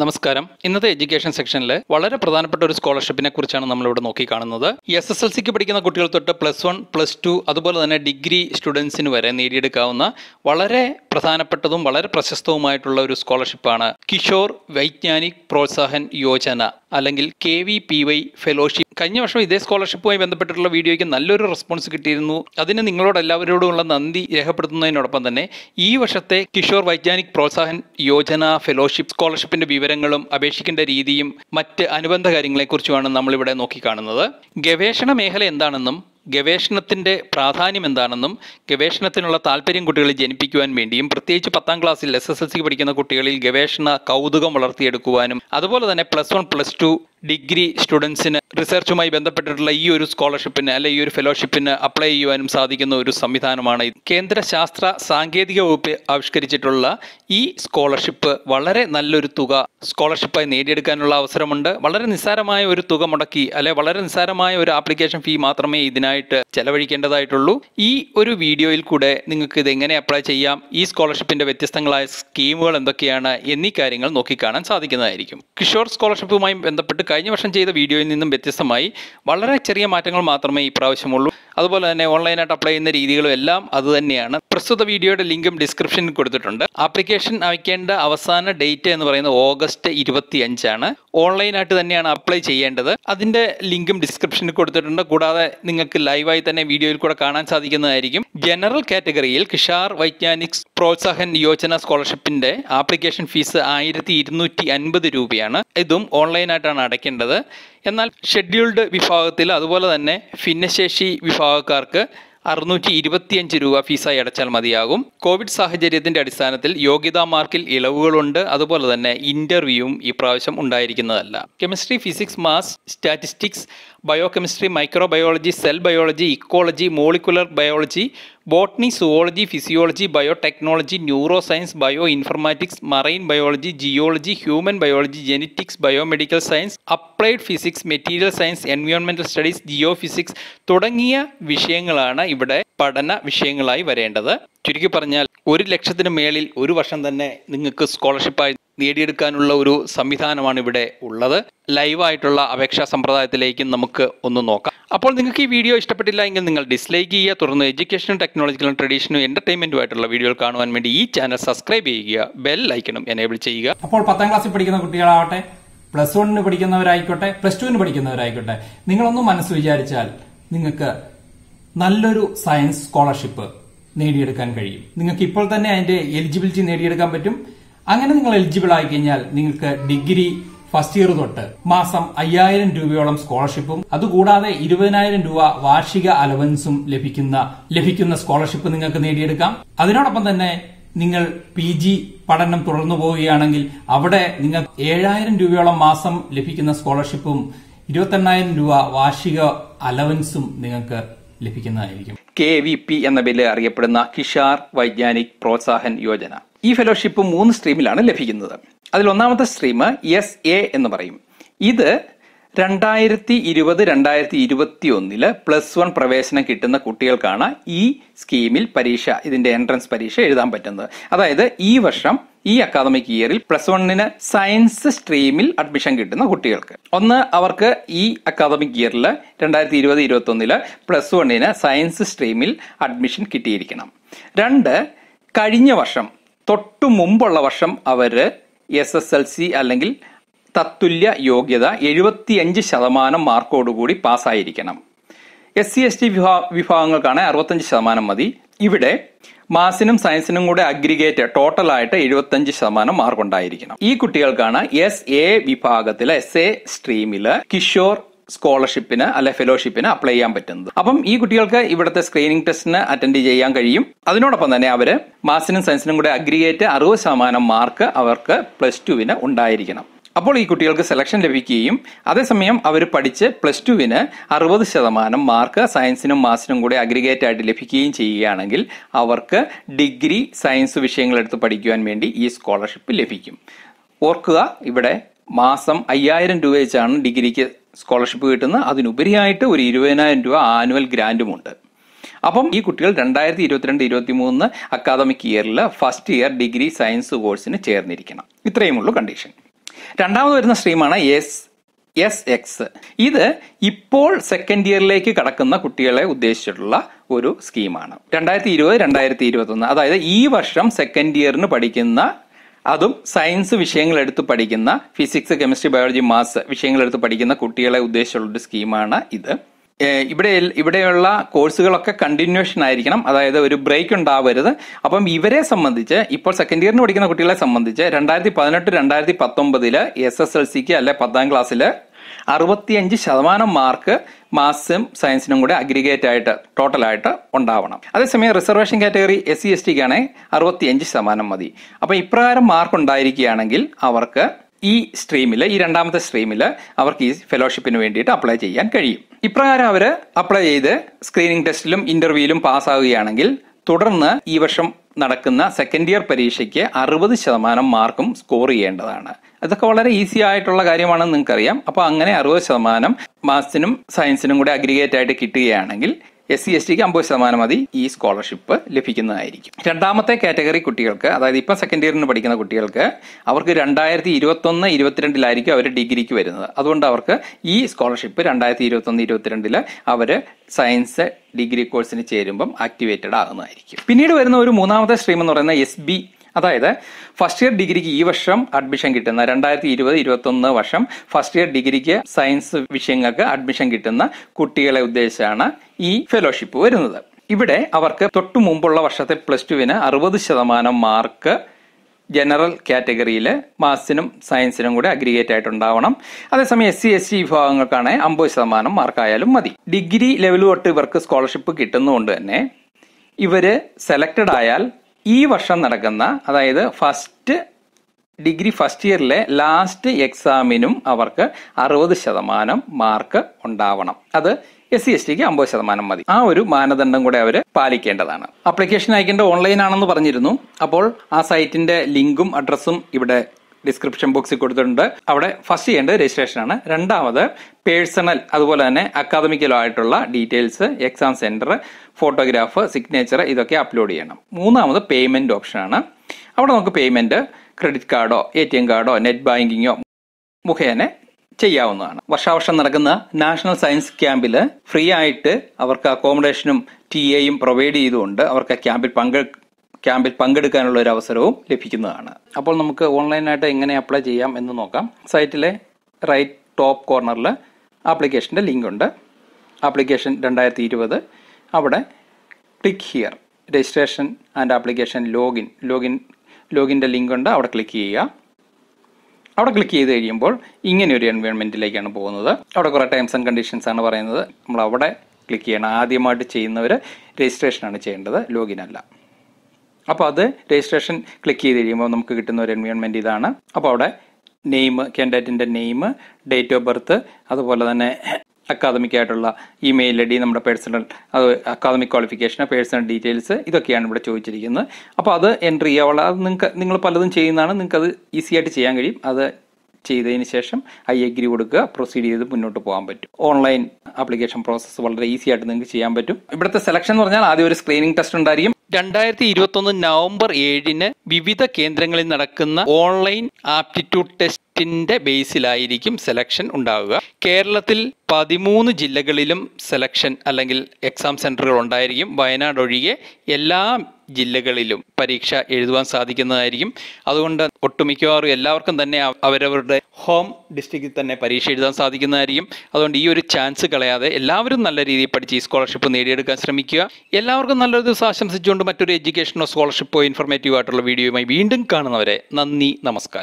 നമസ്കാരം ഇന്നത്തെ എഡ്യൂക്കേഷൻ സെക്ഷനിലെ വളരെ പ്രധാനപ്പെട്ട ഒരു സ്കോളർഷിപ്പിനെ കുറിച്ചാണ് നമ്മൾ ഇവിടെ നോക്കി കാണുന്നത് SSLC ക്ക് പഠിക്കുന്ന കുട്ടികൾ തൊട്ട് +1 +2 അതുപോലെ തന്നെ ഡിഗ്രി സ്റ്റുഡന്റ്സിന് വരെ നേടിയെടുക്കാവുന്ന വളരെ പ്രധാനപ്പെട്ടതും വളരെ പ്രശസ്തവുമായിട്ടുള്ള ഒരു സ്കോളർഷിപ്പാണ് കിഷോർ വൈജ്ഞാനിക് പ്രോത്സാഹൻ യോജന അല്ലെങ്കിൽ KVPY ഫെലോഷിപ്പ് കഴിഞ്ഞ വർഷം ഇതേ സ്കോളർഷിപ്പുമായി ബന്ധപ്പെട്ടിട്ടുള്ള വീഡിയോയ്ക്ക് നല്ലൊരു റെസ്പോൺസ് കിട്ടിയിരുന്നു അതിന് നിങ്ങളോട് എല്ലാവരോടുമുള്ള നന്ദി രേഖപ്പെടുത്തുന്നതിനോടൊപ്പം തന്നെ ഈ വർഷത്തെ കിഷോർ വൈജ്ഞാനിക് പ്രോത്സാഹൻ യോജന ഫെലോഷിപ്പ് സ്കോളർഷിപ്പിന്റെ വിവരങ്ങളും അപേക്ഷിക്കേണ്ട രീതിയും മറ്റ് അനുബന്ധ കാര്യങ്ങളെക്കുറിച്ചുമാണ് നമ്മളിവിടെ നോക്കിക്കാണുന്നത് ഗവേഷണ മേഖല എന്താണെന്നും ഗവേഷണത്തിൻ്റെ പ്രാധാന്യം എന്താണെന്നും ഗവേഷണത്തിനുള്ള താല്പര്യം കുട്ടികളെ ജനിപ്പിക്കുവാൻ വേണ്ടിയും പ്രത്യേകിച്ച് 10ാം ക്ലാസ്സിൽ SSLC പഠിക്കുന്ന കുട്ടികളിൽ ഗവേഷണ കൗതുകം വളർത്തിയെടുക്കുവാനും അതുപോലെ തന്നെ +1 +2 ഡിഗ്രി സ്റ്റുഡൻസിന് റിസർച്ചുമായി ബന്ധപ്പെട്ടിട്ടുള്ള ഈ ഒരു സ്കോളർഷിപ്പിന് അല്ലെ ഈ ഒരു ഫെലോഷിപ്പിന് അപ്ലൈ ചെയ്യുവാനും സാധിക്കുന്ന ഒരു സംവിധാനമാണ് കേന്ദ്ര ശാസ്ത്ര സാങ്കേതിക വകുപ്പ് ആവിഷ്കരിച്ചിട്ടുള്ള ഈ സ്കോളർഷിപ്പ് വളരെ നല്ലൊരു തുക സ്കോളർഷിപ്പായി നേടിയെടുക്കാനുള്ള അവസരമുണ്ട് വളരെ നിസ്സാരമായ ഒരു തുക മുടക്കി അല്ലെ വളരെ നിസ്സാരമായ ഒരു ആപ്ലിക്കേഷൻ ഫീ മാത്രമേ ഇതിനായിട്ട് ചെലവഴിക്കേണ്ടതായിട്ടുള്ളൂ ഈ ഒരു വീഡിയോയിൽ കൂടെ നിങ്ങൾക്ക് ഇത് എങ്ങനെ അപ്ലൈ ചെയ്യാം ഈ സ്കോളർഷിപ്പിന്റെ വ്യത്യസ്തങ്ങളായ സ്കീമുകൾ എന്തൊക്കെയാണ് എന്നീ കാര്യങ്ങൾ നോക്കിക്കാണാൻ സാധിക്കുന്നതായിരിക്കും കിഷോർ സ്കോളർഷിപ്പുമായി ബന്ധപ്പെട്ട് കഴിഞ്ഞ വർഷം ചെയ്ത വീഡിയോയിൽ നിന്നും വ്യത്യസ്തമായി വളരെ ചെറിയ മാറ്റങ്ങൾ മാത്രമേ ഈ പ്രാവശ്യമുള്ളൂ അതുപോലെ തന്നെ ഓൺലൈനായിട്ട് അപ്ലൈ ചെയ്യുന്ന രീതികളും എല്ലാം അതുതന്നെയാണ് പ്രസ്തുത വീഡിയോയുടെ ലിങ്കും ഡിസ്ക്രിപ്ഷനിൽ കൊടുത്തിട്ടുണ്ട് ആപ്ലിക്കേഷൻ അയക്കേണ്ട അവസാന ഡേറ്റ് എന്ന് പറയുന്നത് August 25 ആണ് ഓൺലൈനായിട്ട് തന്നെയാണ് അപ്ലൈ ചെയ്യേണ്ടത് അതിൻ്റെ ലിങ്കും ഡിസ്ക്രിപ്ഷനിൽ കൊടുത്തിട്ടുണ്ട് കൂടാതെ നിങ്ങൾക്ക് ലൈവായി തന്നെ വീഡിയോയിൽ കൂടെ കാണാൻ സാധിക്കുന്നതായിരിക്കും ജനറൽ കാറ്റഗറിയിൽ കിഷോർ വൈജ്ഞാനിക് പ്രോത്സാഹൻ യോജന സ്കോളർഷിപ്പിൻ്റെ ആപ്ലിക്കേഷൻ ഫീസ് 1250 രൂപയാണ് ഇതും ഓൺലൈനായിട്ടാണ് അടയ്ക്കേണ്ടത് എന്നാൽ ഷെഡ്യൂൾഡ് വിഭാഗത്തിൽ അതുപോലെ തന്നെ ഭിന്നശേഷി വിഭാഗക്കാർക്ക് 625 രൂപ ഫീസായി അടച്ചാൽ മതിയാകും കോവിഡ് സാഹചര്യത്തിന്റെ അടിസ്ഥാനത്തിൽ യോഗ്യതാ മാർക്കിൽ ഇളവുകളുണ്ട് അതുപോലെ തന്നെ ഇന്റർവ്യൂവും ഈ പ്രാവശ്യം ഉണ്ടായിരിക്കുന്നതല്ല chemistry physics maths statistics biochemistry microbiology cell biology ecology molecular biology botany zoology physiology biotechnology neuro science bio informatics marine biology geology human biology genetics biomedical science applied physics material science environmental studies geo physics തുടങ്ങിയ വിഷയങ്ങളാണ് ഇവിടെ പഠന വിഷയങ്ങളായി വരേണ്ടത് ചുരുക്കി പറഞ്ഞാൽ 1 ലക്ഷത്തിന് മേളിൽ ഒരു വർഷം തന്നെ നിങ്ങൾക്ക് സ്കോളർഷിപ്പായി നേടിയെടുക്കാനുള്ള ഒരു സംവിധാനമാണ് ഇവിടെ ഉള്ളത് ലൈവായിട്ടുള്ള അപേക്ഷാ സമ്പ്രദായത്തിലേക്കും നമുക്ക് ഒന്ന് നോക്കാം അപ്പോൾ നിങ്ങൾക്ക് ഈ വീഡിയോ ഇഷ്ടപ്പെട്ടില്ല എങ്കിൽ നിങ്ങൾ ഡിസ്ലൈക്ക് ചെയ്യുക തുടർന്ന് എഡ്യൂക്കേഷനും ടെക്നോളജിക്കലും ട്രഡീഷനും എന്റർടൈൻമെന്റുമായിട്ടുള്ള വീഡിയോകൾ കാണുവാൻ വേണ്ടി ഈ ചാനൽ സബ്സ്ക്രൈബ് ചെയ്യുക ബെൽ ഐക്കണും എനേബിൾ ചെയ്യുക അപ്പോൾ 10ാം ക്ലാസ്സിൽ പഠിക്കുന്ന കുട്ടികളാവട്ടെ +1 പഠിക്കുന്നവരായിക്കോട്ടെ +2 പഠിക്കുന്നവരായിക്കോട്ടെ നിങ്ങളൊന്നും മനസ്സ് വിചാരിച്ചാൽ നിങ്ങൾക്ക് നല്ലൊരു സയൻസ് സ്കോളർഷിപ്പ് നേടിയെടുക്കാൻ കഴിയും നിങ്ങൾക്ക് ഇപ്പോൾ തന്നെ അതിന്റെ എലിജിബിലിറ്റി നേടിയെടുക്കാൻ പറ്റും അങ്ങനെ നിങ്ങൾ എലിജിബിൾ ആയി കഴിഞ്ഞാൽ നിങ്ങൾക്ക് ഡിഗ്രി ഫസ്റ്റ് ഇയർ തൊട്ട് മാസം 5000 രൂപയോളം സ്കോളർഷിപ്പും അതുകൂടാതെ 20000 രൂപ വാർഷിക അലവൻസും ലഭിക്കുന്ന സ്കോളർഷിപ്പ് നിങ്ങൾക്ക് നേടിയെടുക്കാം അതിനോടൊപ്പം തന്നെ നിങ്ങൾ PG പഠനം തുടർന്നു പോവുകയാണെങ്കിൽ അവിടെ നിങ്ങൾ 7000 രൂപയോളം മാസം ലഭിക്കുന്ന സ്കോളർഷിപ്പും 28000 രൂപ വാർഷിക അലവൻസും നിങ്ങൾക്ക് ലഭിക്കുന്നതായിരിക്കും KVP എന്ന പേരിൽ അറിയപ്പെടുന്ന കിഷോർ വൈജ്ഞാനിക് പ്രോത്സാഹൻ യോജന ഈ ഫെലോഷിപ്പ് 3 സ്ട്രീമിലാണ് ലഭിക്കുന്നത് അതിൽ ഒന്നാമത്തെ സ്ട്രീം SA എന്ന് പറയും ഇത് 2020-2021 +1 പ്രവേശനം കിട്ടുന്ന കുട്ടികൾക്കാണ് ഈ സ്കീമിൽ പരീക്ഷ ഇതിന്റെ എൻട്രൻസ് പരീക്ഷ എഴുതാൻ പറ്റുന്നത് അതായത് ഈ വർഷം ഈ അക്കാദമിക് ഇയറിൽ +1 സയൻസ് സ്ട്രീമിൽ അഡ്മിഷൻ കിട്ടുന്ന കുട്ടികൾക്ക് അവർക്ക് ഈ അക്കാദമിക് ഇയറിൽ 2020-2021 +1 സയൻസ് സ്ട്രീമിൽ അഡ്മിഷൻ കിട്ടിയിരിക്കണം 2 കഴിഞ്ഞ വർഷം തൊട്ടു മുമ്പുള്ള വർഷം അവര് SSLC അല്ലെങ്കിൽ തത്തുല്യ യോഗ്യത 75% മാർക്കോടുകൂടി പാസ്സായിരിക്കണം SC/ST വിഭാഗങ്ങൾക്കാണ് 65% മതി ഇവിടെ മാത്സിനും സയൻസിനും കൂടെ അഗ്രിഗേറ്റ് ടോട്ടലായിട്ട് 75% മാർക്ക് ഉണ്ടായിരിക്കണം ഈ കുട്ടികൾക്കാണ് SA വിഭാഗത്തിലെ SA സ്ട്രീമില് കിഷോർ സ്കോളർഷിപ്പിന് അല്ലെ ഫെലോഷിപ്പിന് അപ്ലൈ ചെയ്യാൻ പറ്റുന്നത് അപ്പം ഈ കുട്ടികൾക്ക് ഇവിടുത്തെ സ്ക്രീനിംഗ് ടെസ്റ്റിന് അറ്റൻഡ് ചെയ്യാൻ കഴിയും അതിനോടൊപ്പം തന്നെ അവര് മാത്സിനും സയൻസിനും കൂടെ അഗ്രിഗേറ്റ് 60% മാർക്ക് അവർക്ക് +2 ഉണ്ടായിരിക്കണം അപ്പോൾ ഈ കുട്ടികൾക്ക് സെലക്ഷൻ ലഭിക്കുകയും അതേസമയം അവർ പഠിച്ച് +2 60% മാർക്ക് സയൻസിനും മാത്സിനും കൂടെ അഗ്രിഗേറ്റ് ആയിട്ട് ലഭിക്കുകയും ചെയ്യുകയാണെങ്കിൽ അവർക്ക് ഡിഗ്രി സയൻസ് വിഷയങ്ങളെടുത്ത് പഠിക്കുവാൻ വേണ്ടി ഈ സ്കോളർഷിപ്പ് ലഭിക്കും ഓർക്കുക ഇവിടെ മാസം 5000 രൂപ വെച്ചാണ് ഡിഗ്രിക്ക് സ്കോളർഷിപ്പ് കിട്ടുന്നത് അതിനുപരിയായിട്ട് ഒരു 20000 രൂപ ആനുവൽ ഗ്രാൻറ്റുമുണ്ട് അപ്പം ഈ കുട്ടികൾ 2022-23 അക്കാദമിക് ഇയറിൽ ഫസ്റ്റ് ഇയർ ഡിഗ്രി സയൻസ് കോഴ്സിന് ചേർന്നിരിക്കണം ഇത്രയുമുള്ളൂ കണ്ടീഷൻ രണ്ടാമത് വരുന്ന സ്ട്രീമാണ് എസ് എക്സ്. ഇത് ഇപ്പോൾ സെക്കൻഡ് ഇയറിലേക്ക് കടക്കുന്ന കുട്ടികളെ ഉദ്ദേശിച്ചിട്ടുള്ള ഒരു സ്കീമാണ്. 2020-2021, അതായത് ഈ വർഷം സെക്കൻഡ് ഇയറിന് പഠിക്കുന്ന, അതും സയൻസ് വിഷയങ്ങളെടുത്ത് പഠിക്കുന്ന, ഫിസിക്സ്, കെമിസ്ട്രി, ബയോളജി, മാത്സ് വിഷയങ്ങളെടുത്ത് പഠിക്കുന്ന കുട്ടികളെ ഉദ്ദേശിച്ചുള്ളൊരു സ്കീമാണ് ഇത്. ഇവിടെയുള്ള കോഴ്സുകളൊക്കെ കണ്ടിന്യൂഷൻ ആയിരിക്കണം, അതായത് ഒരു ബ്രേക്ക് ഉണ്ടാവരുത്. അപ്പം ഇവരെ സംബന്ധിച്ച്, ഇപ്പോൾ സെക്കൻഡ് ഇയറിന് പഠിക്കുന്ന കുട്ടികളെ സംബന്ധിച്ച് 2018-2019 SSLCക്ക് അല്ലെ 10ാം ക്ലാസ്സിൽ 65% മാർക്ക് മാത്സും സയൻസിനും കൂടെ അഗ്രിഗേറ്റ് ആയിട്ട് ടോട്ടലായിട്ട് ഉണ്ടാവണം. അതേസമയം റിസർവേഷൻ കാറ്റഗറി SC/STക്കാണെ 65% മതി. അപ്പം ഇപ്രകാരം മാർക്ക് ഉണ്ടായിരിക്കുകയാണെങ്കിൽ അവർക്ക് ഈ സ്ട്രീമിൽ, ഈ രണ്ടാമത്തെ സ്ട്രീമിൽ അവർക്ക് ഈ ഫെലോഷിപ്പിന് വേണ്ടിയിട്ട് അപ്ലൈ ചെയ്യാൻ കഴിയും. ഇപ്രകാരം അവർ അപ്ലൈ ചെയ്ത് സ്ക്രീനിങ് ടെസ്റ്റിലും ഇന്റർവ്യൂവിലും പാസ്സാവുകയാണെങ്കിൽ തുടർന്ന് ഈ വർഷം നടക്കുന്ന സെക്കൻഡ് ഇയർ പരീക്ഷയ്ക്ക് 60% മാർക്കും സ്കോർ ചെയ്യേണ്ടതാണ്. അതൊക്കെ വളരെ ഈസി ആയിട്ടുള്ള കാര്യമാണെന്ന് നിങ്ങൾക്കറിയാം. അപ്പോൾ അങ്ങനെ 60% മാത്സിനും സയൻസിനും കൂടെ അഗ്രിഗേറ്റ് ആയിട്ട് കിട്ടുകയാണെങ്കിൽ SC/STക്ക് 50% മതി, ഈ സ്കോളർഷിപ്പ് ലഭിക്കുന്നതായിരിക്കും. രണ്ടാമത്തെ കാറ്റഗറി കുട്ടികൾക്ക്, അതായത് ഇപ്പം സെക്കൻഡ് ഇയറിന് പഠിക്കുന്ന കുട്ടികൾക്ക്, അവർക്ക് 2021-22 അവർ ഡിഗ്രിക്ക് വരുന്നത്. അതുകൊണ്ട് അവർക്ക് ഈ സ്കോളർഷിപ്പ് 2021-22 അവർ സയൻസ് ഡിഗ്രി കോഴ്സിന് ചേരുമ്പം ആക്ടിവേറ്റഡ് ആകുന്നതായിരിക്കും. പിന്നീട് വരുന്ന ഒരു മൂന്നാമത്തെ സ്ട്രീം എന്ന് പറയുന്ന SB, അതായത് ഫസ്റ്റ് ഇയർ ഡിഗ്രിക്ക് ഈ വർഷം അഡ്മിഷൻ കിട്ടുന്ന, 2020-21 വർഷം ഫസ്റ്റ് ഇയർ ഡിഗ്രിക്ക് സയൻസ് വിഷയങ്ങൾക്ക് അഡ്മിഷൻ കിട്ടുന്ന കുട്ടികളെ ഉദ്ദേശിച്ചാണ് ഈ ഫെലോഷിപ്പ് വരുന്നത്. ഇവിടെ അവർക്ക് തൊട്ടു മുമ്പുള്ള വർഷത്തെ പ്ലസ് 2-ന് 60% മാർക്ക് ജനറൽ കാറ്റഗറിയിൽ മാത്സിനും സയൻസിനും കൂടെ അഗ്രിഗേറ്റ് ആയിട്ടുണ്ടാവണം. അതേസമയം SC/ST വിഭാഗങ്ങൾക്കാണെങ്കിൽ 50% മാർക്കായാലും മതി. ഡിഗ്രി ലെവൽ തൊട്ട് ഇവർക്ക് സ്കോളർഷിപ്പ് കിട്ടുന്നതുകൊണ്ട് തന്നെ ഇവർ സെലക്റ്റഡ് ആയാൽ ഈ വർഷം നടക്കുന്ന, അതായത് ഫസ്റ്റ് ഇയറിലെ ലാസ്റ്റ് എക്സാമിനും അവർക്ക് 60% മാർക്ക് ഉണ്ടാവണം. അത് SC/STക്ക് 50% മതി. ആ ഒരു മാനദണ്ഡം കൂടെ അവർ പാലിക്കേണ്ടതാണ്. ആപ്ലിക്കേഷൻ അയക്കേണ്ട ഓൺലൈൻ ആണെന്ന് പറഞ്ഞിരുന്നു. അപ്പോൾ ആ സൈറ്റിന്റെ ലിങ്കും അഡ്രസ്സും ഇവിടെ ഡിസ്ക്രിപ്ഷൻ ബോക്സിൽ കൊടുത്തിട്ടുണ്ട്. അവിടെ ഫസ്റ്റ് ചെയ്യേണ്ടത് രജിസ്ട്രേഷനാണ്. രണ്ടാമത് പേഴ്സണൽ, അതുപോലെ തന്നെ അക്കാദമിക്കലോ ആയിട്ടുള്ള details, exam centre, photograph, signature ഇതൊക്കെ അപ്ലോഡ് ചെയ്യണം. മൂന്നാമത് പേയ്മെൻറ്റ് ഓപ്ഷനാണ്. അവിടെ നമുക്ക് പേയ്മെൻറ്റ് ക്രെഡിറ്റ് കാർഡോ ATM കാർഡോ നെറ്റ് ബാങ്കിങ്ങോ മുഖേന ചെയ്യാവുന്നതാണ്. വർഷാവർഷം നടക്കുന്ന നാഷണൽ സയൻസ് ക്യാമ്പിൽ ഫ്രീ ആയിട്ട് അവർക്ക് അക്കോമഡേഷനും TA യും പ്രൊവൈഡ് ചെയ്തുകൊണ്ട് അവർക്ക് ക്യാമ്പിൽ പങ്കെടുക്കാനുള്ള ഒരു അവസരവും ലഭിക്കുന്നതാണ്. അപ്പോൾ നമുക്ക് ഓൺലൈനായിട്ട് എങ്ങനെ അപ്ലൈ ചെയ്യാം എന്ന് നോക്കാം. സൈറ്റിലെ റൈറ്റ് ടോപ്പ് കോർണറിൽ ആപ്ലിക്കേഷൻ്റെ ലിങ്ക് ഉണ്ട്. ആപ്ലിക്കേഷൻ 2020, അവിടെ click here, registration and application ലോഗിൻ്റെ ലിങ്ക് ഉണ്ട്. അവിടെ ക്ലിക്ക് ചെയ്യുക. അവിടെ ക്ലിക്ക് ചെയ്ത് കഴിയുമ്പോൾ ഇങ്ങനെയൊരു എൻവയോൺമെൻറ്റിലേക്കാണ് പോകുന്നത്. അവിടെ കുറേ ടേംസ് ആൻഡ് കണ്ടീഷൻസ് ആണ് പറയുന്നത്. നമ്മൾ അവിടെ ക്ലിക്ക് ചെയ്യണം. ആദ്യമായിട്ട് ചെയ്യുന്നവർ രജിസ്ട്രേഷനാണ് ചെയ്യേണ്ടത്, ലോഗിൻ അല്ല. അപ്പോൾ അത് രജിസ്ട്രേഷൻ ക്ലിക്ക് ചെയ്ത് കഴിയുമ്പോൾ നമുക്ക് കിട്ടുന്ന ഒരു എൻവയോൺമെൻറ്റ് ഇതാണ്. അപ്പോൾ അവിടെ നെയിം, കാൻഡിഡേറ്റിൻ്റെ നെയിം, ഡേറ്റ് ഓഫ് ബർത്ത്, അതുപോലെ തന്നെ അക്കാദമിക് ആയിട്ടുള്ള email ID, നമ്മുടെ personal academic qualification, personal details ഇതൊക്കെയാണ് ഇവിടെ ചോദിച്ചിരിക്കുന്നത്. അപ്പോൾ അത് എൻട്രി ചെയ്യാവുള്ള, അത് നിങ്ങൾ പലതും ചെയ്യുന്നതാണ്, നിങ്ങൾക്കത് ഈസി ആയിട്ട് ചെയ്യാൻ കഴിയും. അത് ചെയ്തതിന് ശേഷം I agree കൊടുക്കുക, പ്രൊസീഡ് ചെയ്ത് മുന്നോട്ട് പോകാൻ പറ്റും. ഓൺലൈൻ ആപ്ലിക്കേഷൻ പ്രോസസ്സ് വളരെ ഈസി ആയിട്ട് നിങ്ങൾക്ക് ചെയ്യാൻ പറ്റും. ഇവിടുത്തെ സെലക്ഷൻ എന്ന് പറഞ്ഞാൽ ആദ്യം ഒരു സ്ക്രീനിങ് ടെസ്റ്റ് ഉണ്ടായിരിക്കും. 2021 നവംബർ 7-ന് വിവിധ കേന്ദ്രങ്ങളിൽ നടക്കുന്ന ഓൺലൈൻ ആപ്റ്റിറ്റ്യൂഡ് ടെസ്റ്റിന്റെ ബേസിലായിരിക്കും സെലക്ഷൻ ഉണ്ടാവുക. കേരളത്തിൽ 13 ജില്ലകളിലും സെലക്ഷൻ അല്ലെങ്കിൽ എക്സാം സെന്ററുകൾ ഉണ്ടായിരിക്കും. വയനാട് ഒഴികെ എല്ലാ ജില്ലകളിലും പരീക്ഷ എഴുതുവാൻ സാധിക്കുന്നതായിരിക്കും. അതുകൊണ്ട് ഒട്ടുമിക്കവാറും എല്ലാവർക്കും തന്നെ അവരവരുടെ ഹോം ഡിസ്ട്രിക്റ്റിൽ തന്നെ പരീക്ഷ എഴുതാൻ സാധിക്കുന്നതായിരിക്കും. അതുകൊണ്ട് ഈ ഒരു ചാൻസ് കളയാതെ എല്ലാവരും നല്ല രീതിയിൽ പഠിച്ച് ഈ സ്കോളർഷിപ്പ് നേടിയെടുക്കാൻ ശ്രമിക്കുക. എല്ലാവർക്കും നല്ലൊരു ദിവസം ആശംസിച്ചുകൊണ്ട് മറ്റൊരു എഡ്യൂക്കേഷനോ സ്കോളർഷിപ്പോ ഇൻഫോർമേറ്റീവ് ആയിട്ടുള്ള വീഡിയോയുമായി വീണ്ടും കാണുന്നവരെ നന്ദി, നമസ്കാരം.